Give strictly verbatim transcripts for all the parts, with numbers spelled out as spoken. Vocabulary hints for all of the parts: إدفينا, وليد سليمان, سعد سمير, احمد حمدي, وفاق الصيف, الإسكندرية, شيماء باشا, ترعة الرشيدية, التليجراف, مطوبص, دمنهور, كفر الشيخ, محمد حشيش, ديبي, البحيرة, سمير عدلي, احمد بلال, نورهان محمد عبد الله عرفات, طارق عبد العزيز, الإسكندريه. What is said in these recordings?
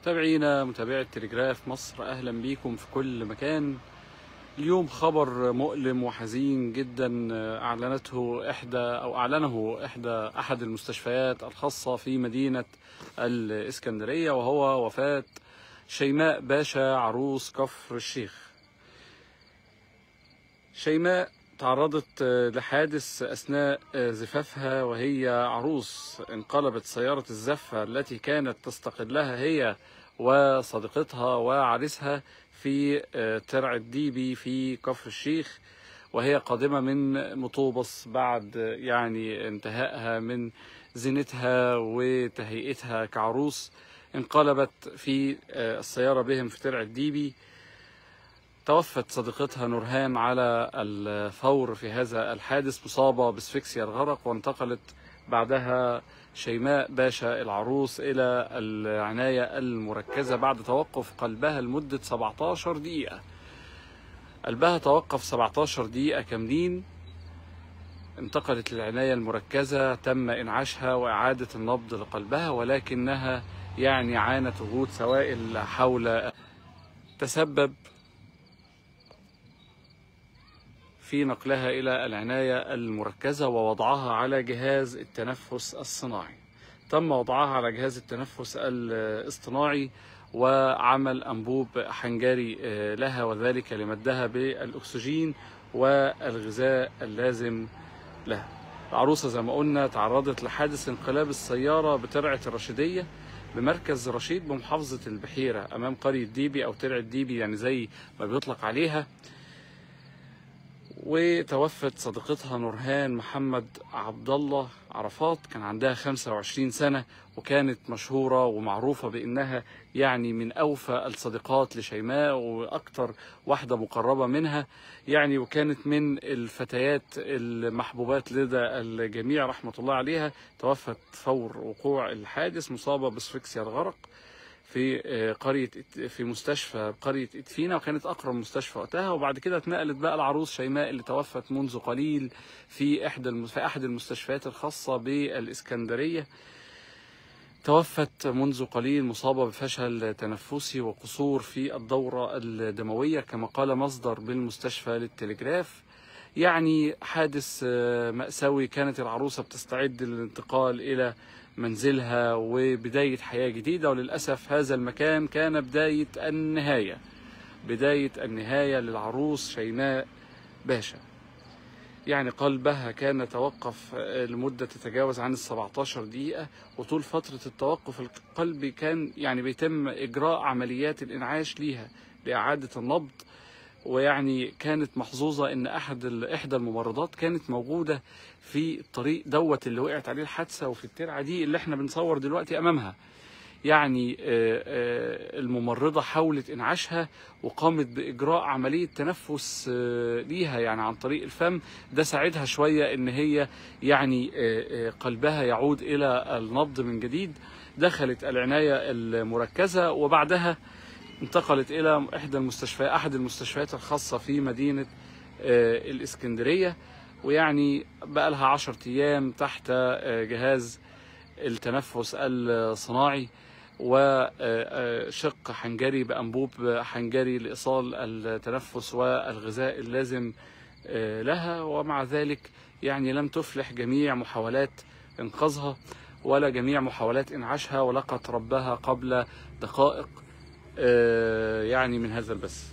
متابعينا متابعي التليجراف مصر، اهلا بيكم في كل مكان. اليوم خبر مؤلم وحزين جدا اعلنته احدى او اعلنه احدى احد المستشفيات الخاصه في مدينه الإسكندريه، وهو وفاه شيماء باشا عروس كفر الشيخ. شيماء تعرضت لحادث أثناء زفافها وهي عروس، انقلبت سيارة الزفة التي كانت تستقلها هي وصديقتها وعريسها في ترعة ديبي في كفر الشيخ، وهي قادمة من مطوبص بعد يعني انتهائها من زينتها وتهيئتها كعروس. انقلبت في السيارة بهم في ترعة ديبي. توفت صديقتها نورهان على الفور في هذا الحادث، مصابة باسفكسيا الغرق، وانتقلت بعدها شيماء باشا العروس إلى العناية المركزة بعد توقف قلبها لمدة سبعتاشر دقيقة. قلبها توقف سبعتاشر دقيقة كاملين، انتقلت للعناية المركزة، تم إنعاشها وإعادة النبض لقلبها، ولكنها يعني عانت وجود سوائل حول تسبب في نقلها إلى العناية المركزة ووضعها على جهاز التنفس الصناعي. تم وضعها على جهاز التنفس الاصطناعي وعمل أنبوب حنجري لها، وذلك لمدها بالأكسجين والغذاء اللازم لها. العروسة زي ما قلنا تعرضت لحادث انقلاب السيارة بترعة الرشيدية بمركز رشيد بمحافظة البحيرة أمام قرية ديبي أو ترعة ديبي، يعني زي ما بيطلق عليها. وتوفت صديقتها نورهان محمد عبد الله عرفات، كان عندها خمسة وعشرين سنة، وكانت مشهورة ومعروفة بأنها يعني من أوفى الصديقات لشيماء وأكتر واحدة مقربة منها يعني، وكانت من الفتيات المحبوبات لدى الجميع رحمة الله عليها. توفت فور وقوع الحادث، مصابة باسفكسيا الغرق في قرية في مستشفى قرية إدفينا، وكانت أقرب مستشفى وقتها. وبعد كده اتنقلت بقى العروس شيماء اللي توفت منذ قليل في إحدى في أحد المستشفيات الخاصة بالإسكندرية. توفت منذ قليل مصابة بفشل تنفسي وقصور في الدورة الدموية كما قال مصدر بالمستشفى للتليجراف. يعني حادث مأساوي، كانت العروسة بتستعد للانتقال إلى منزلها وبداية حياة جديدة، وللأسف هذا المكان كان بداية النهاية بداية النهاية للعروس شيماء باشا. يعني قلبها كان توقف لمدة تتجاوز عن السبعتاشر دقيقة، وطول فترة التوقف القلبي كان يعني بيتم إجراء عمليات الإنعاش ليها لإعادة النبض. ويعني كانت محظوظة إن أحد إحدى الممرضات كانت موجودة في الطريق دوت اللي وقعت عليه الحادثة، وفي الترعة دي اللي إحنا بنصور دلوقتي أمامها. يعني الممرضة حاولت إنعاشها وقامت بإجراء عملية تنفس ليها يعني عن طريق الفم، ده ساعدها شوية إن هي يعني قلبها يعود إلى النبض من جديد. دخلت العناية المركزة وبعدها انتقلت إلى إحدى المستشفيات أحد المستشفيات الخاصة في مدينة الإسكندرية، ويعني بقى لها عشر أيام تحت جهاز التنفس الصناعي وشق حنجري بأنبوب حنجري لإيصال التنفس والغذاء اللازم لها، ومع ذلك يعني لم تفلح جميع محاولات إنقاذها ولا جميع محاولات إنعاشها، ولقت ربها قبل دقائق يعني من هذا البث.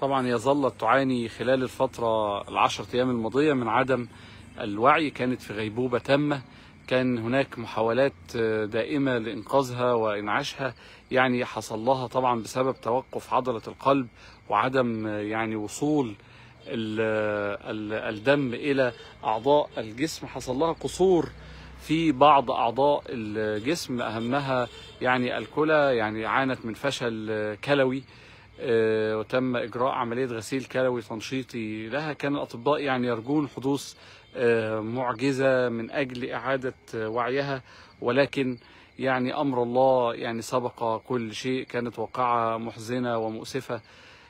طبعا هي ظلت تعاني خلال الفترة العشر أيام الماضية من عدم الوعي، كانت في غيبوبة تامة، كان هناك محاولات دائمة لإنقاذها وإنعاشها يعني حصل لها طبعا بسبب توقف عضلة القلب وعدم يعني وصول الدم إلى أعضاء الجسم، حصل لها قصور في بعض أعضاء الجسم أهمها يعني الكلى، يعني عانت من فشل كلوي وتم إجراء عملية غسيل كلوي تنشيطي لها. كان الأطباء يعني يرجون حدوث معجزة من أجل إعادة وعيها، ولكن يعني أمر الله يعني سبق كل شيء، كانت واقعة محزنة ومؤسفة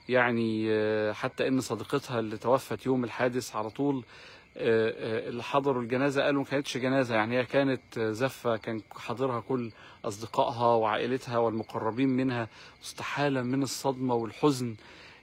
يعني حتى ان صديقتها اللي توفت يوم الحادث على طول اللي حضروا الجنازه قالوا ما كانتش جنازه، يعني هي كانت زفه كان حاضرها كل اصدقائها وعائلتها والمقربين منها، استحاله من الصدمه والحزن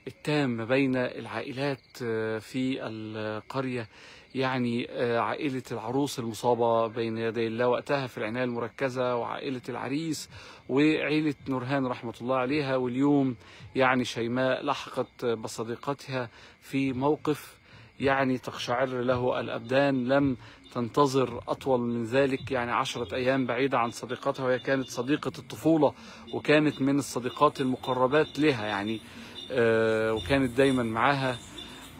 التام بين العائلات في القريه. يعني عائلة العروس المصابة بين يدي الله وقتها في العناية المركزة، وعائلة العريس، وعائلة نورهان رحمة الله عليها. واليوم يعني شيماء لحقت بصديقتها في موقف يعني تقشعر له الأبدان، لم تنتظر أطول من ذلك، يعني عشرة أيام بعيدة عن صديقتها، وهي كانت صديقة الطفولة وكانت من الصديقات المقربات لها يعني، وكانت دايما معاها،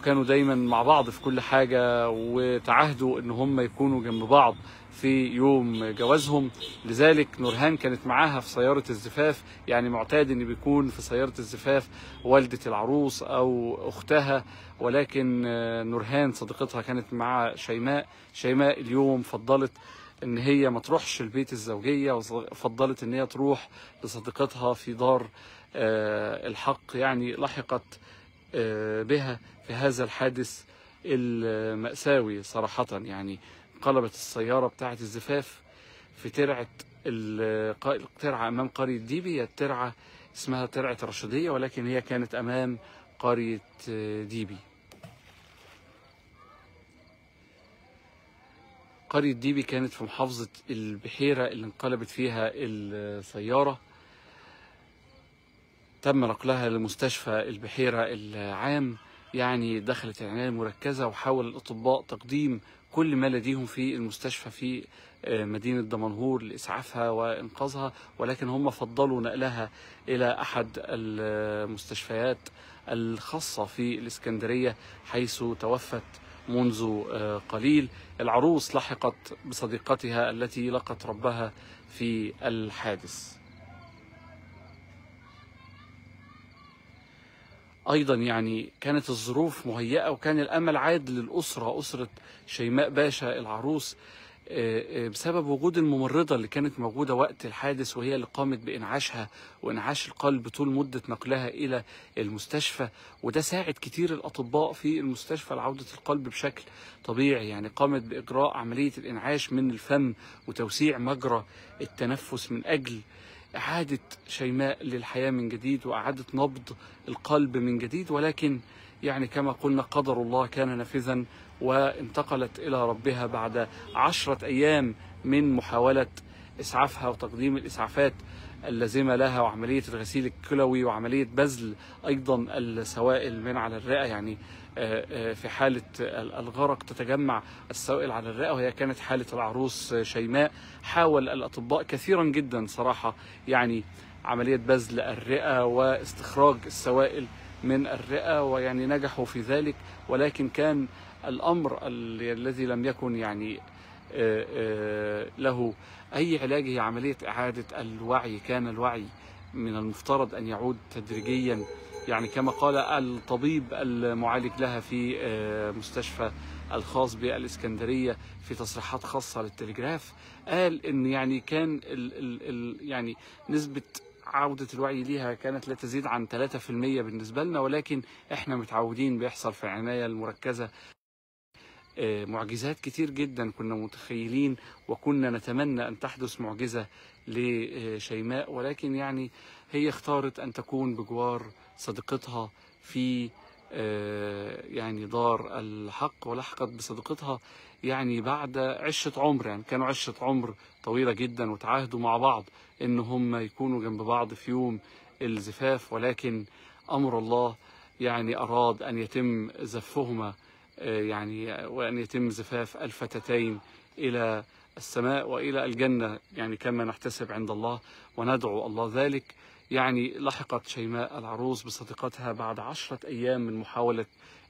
كانوا دايما مع بعض في كل حاجة، وتعهدوا ان هم يكونوا جنب بعض في يوم جوازهم. لذلك نورهان كانت معاها في سيارة الزفاف، يعني معتاد ان بيكون في سيارة الزفاف والدة العروس او اختها، ولكن نورهان صديقتها كانت مع شيماء. شيماء اليوم فضلت ان هي ما تروحش البيت الزوجية، وفضلت ان هي تروح لصديقتها في دار الحق، يعني لحقت بها في هذا الحادث المأساوي صراحة. يعني انقلبت السيارة بتاعة الزفاف في ترعة الترعة أمام قرية ديبي، الترعة اسمها ترعة الرشيدية، ولكن هي كانت أمام قرية ديبي. قرية ديبي كانت في محافظة البحيرة اللي انقلبت فيها السيارة، تم نقلها لمستشفى البحيرة العام. يعني دخلت العناية المركزة، وحاول الأطباء تقديم كل ما لديهم في المستشفى في مدينة دمنهور لإسعافها وإنقاذها، ولكن هم فضلوا نقلها إلى أحد المستشفيات الخاصة في الإسكندرية حيث توفت منذ قليل. العروس لحقت بصديقتها التي لقت ربها في الحادث. أيضا يعني كانت الظروف مهيئة، وكان الأمل عاد للأسرة، أسرة شيماء باشا العروس، بسبب وجود الممرضة اللي كانت موجودة وقت الحادث، وهي اللي قامت بإنعاشها وإنعاش القلب طول مدة نقلها إلى المستشفى، وده ساعد كتير الأطباء في المستشفى لعودة القلب بشكل طبيعي. يعني قامت بإجراء عملية الإنعاش من الفم وتوسيع مجرى التنفس من أجل إعادة شيماء للحياة من جديد وإعادة نبض القلب من جديد، ولكن يعني كما قلنا قدر الله كان نافذا، وانتقلت إلى ربها بعد عشرة أيام من محاولة إسعافها وتقديم الإسعافات اللازمة لها، وعملية الغسيل الكلوي، وعملية بذل أيضا السوائل من على الرئة. يعني في حالة الغرق تتجمع السوائل على الرئة، وهي كانت حالة العروس شيماء. حاول الأطباء كثيرا جدا صراحة، يعني عملية بذل الرئة واستخراج السوائل من الرئة، ويعني نجحوا في ذلك، ولكن كان الأمر الذي لم يكن يعني له أي علاج هي عملية إعادة الوعي. كان الوعي من المفترض أن يعود تدريجيا، يعني كما قال الطبيب المعالج لها في مستشفى الخاص بالإسكندرية في تصريحات خاصة للتليجراف، قال إن يعني كان ال ال يعني نسبة عودة الوعي ليها كانت لا تزيد عن ثلاثة بالمئة بالنسبة لنا، ولكن إحنا متعودين بيحصل في العناية المركزة معجزات كتير جدا كنا متخيلين، وكنا نتمنى أن تحدث معجزة لشيماء، ولكن يعني هي اختارت أن تكون بجوار صديقتها في يعني دار الحق، ولحقت بصديقتها يعني بعد عشرة عمر، يعني كانوا عشرة عمر طويلة جدا، وتعاهدوا مع بعض إن هم يكونوا جنب بعض في يوم الزفاف، ولكن أمر الله يعني أراد أن يتم زفهما، يعني وأن يتم زفاف الفتاتين إلى السماء وإلى الجنة، يعني كما نحتسب عند الله وندعو الله ذلك. يعني لحقت شيماء العروس بصديقتها بعد عشرة أيام من محاولة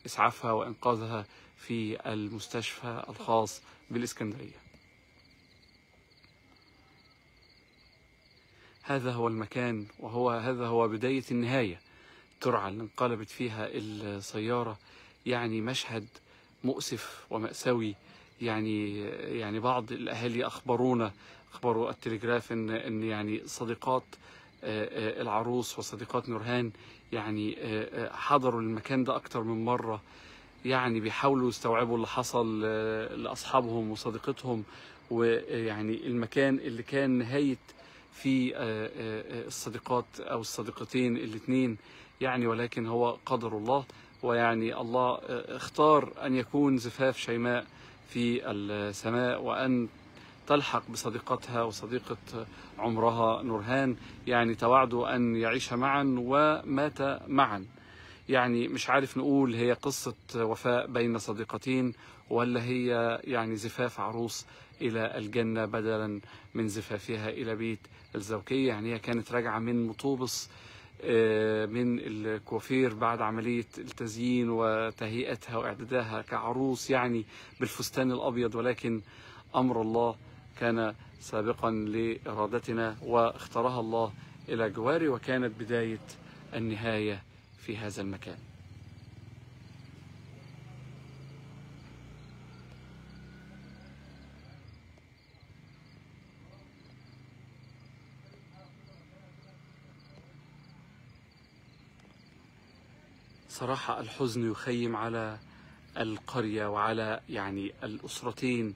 إسعافها وإنقاذها في المستشفى الخاص بالإسكندرية. هذا هو المكان، وهو هذا هو بداية النهاية، ترعة اللي انقلبت فيها السيارة. يعني مشهد مؤسف ومأساوي. يعني يعني بعض الأهالي أخبرونا، أخبروا التليجراف إن إن يعني صديقات العروس وصديقات نورهان يعني حضروا المكان ده أكتر من مرة، يعني بيحاولوا يستوعبوا اللي حصل لأصحابهم وصديقتهم، ويعني المكان اللي كان نهاية في الصديقات أو الصديقتين الاثنين يعني، ولكن هو قدر الله، ويعني الله اختار أن يكون زفاف شيماء في السماء وأن تلحق بصديقتها وصديقة عمرها نورهان، يعني توعدوا أن يعيش معا ومات معا. يعني مش عارف نقول هي قصة وفاء بين صديقتين ولا هي يعني زفاف عروس إلى الجنة بدلا من زفافها إلى بيت الزوجية. يعني هي كانت راجعة من مطوبص من الكوافير بعد عملية التزيين وتهيئتها وإعدادها كعروس يعني بالفستان الأبيض، ولكن أمر الله كان سابقا لإرادتنا واختارها الله إلى جواري، وكانت بداية النهاية في هذا المكان. صراحة الحزن يخيم على القرية وعلى يعني الأسرتين،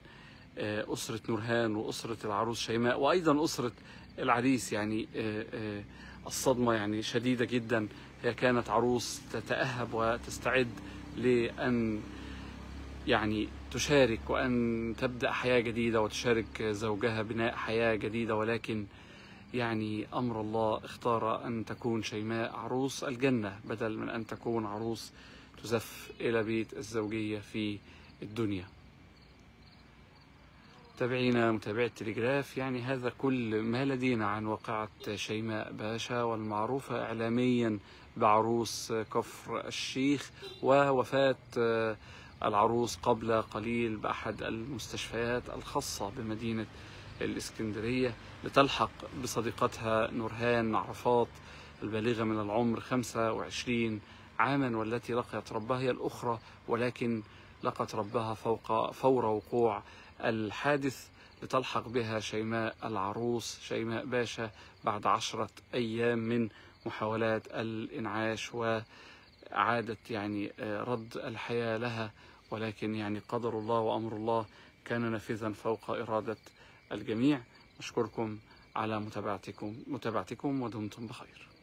أسرة نورهان وأسرة العروس شيماء، وأيضا أسرة العريس. يعني الصدمة يعني شديدة جدا، هي كانت عروس تتأهب وتستعد لأن يعني تشارك وأن تبدأ حياة جديدة وتشارك زوجها بناء حياة جديدة، ولكن يعني أمر الله اختار أن تكون شيماء عروس الجنة بدل من أن تكون عروس تزف إلى بيت الزوجية في الدنيا. متابعينا متابعي التليجراف، يعني هذا كل ما لدينا عن واقعة شيماء باشا والمعروفة إعلاميا بعروس كفر الشيخ، ووفاة العروس قبل قليل بأحد المستشفيات الخاصة بمدينة الإسكندرية لتلحق بصديقتها نورهان عرفات البالغة من العمر خمسة وعشرين عاما، والتي لقيت ربها هي الأخرى، ولكن لقت ربها فوق فور وقوع الحادث، لتلحق بها شيماء العروس شيماء باشا بعد عشرة أيام من محاولات الإنعاش وإعادة يعني رد الحياة لها، ولكن يعني قدر الله وأمر الله كان نافذا فوق إرادة الجميع. أشكركم على متابعتكم متابعتكم ودمتم بخير.